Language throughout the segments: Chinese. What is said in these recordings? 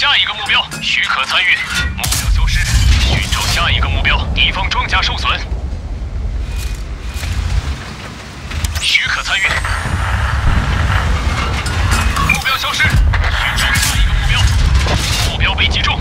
下一个目标，许可参与。目标消失，寻找下一个目标。敌方装甲受损，许可参与。目标消失，寻找下一个目标。目标被击中。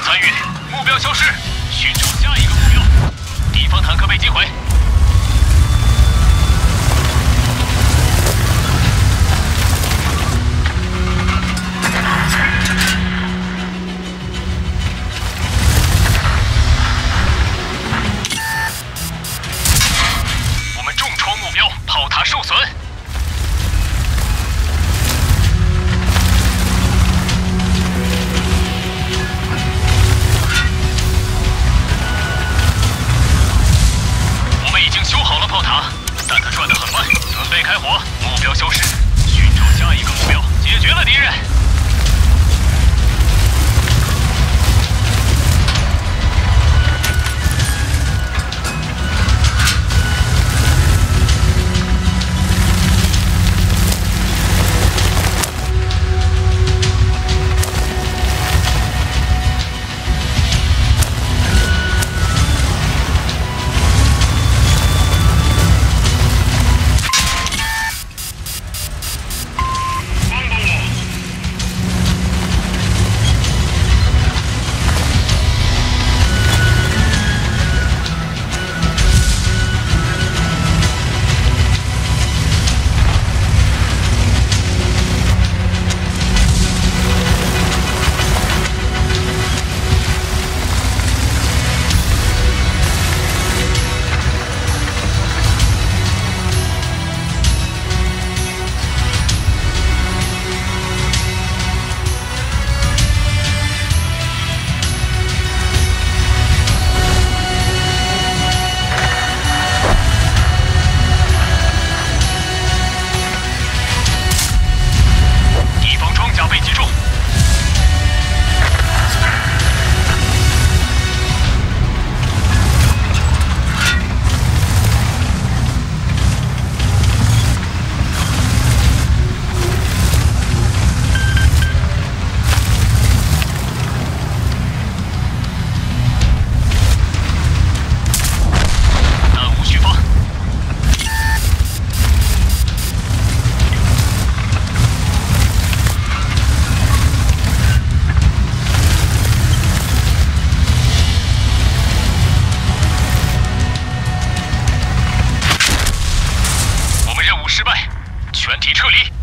者参与，目标消失，寻找下一个目标。敌方坦克被击毁。 全体撤离。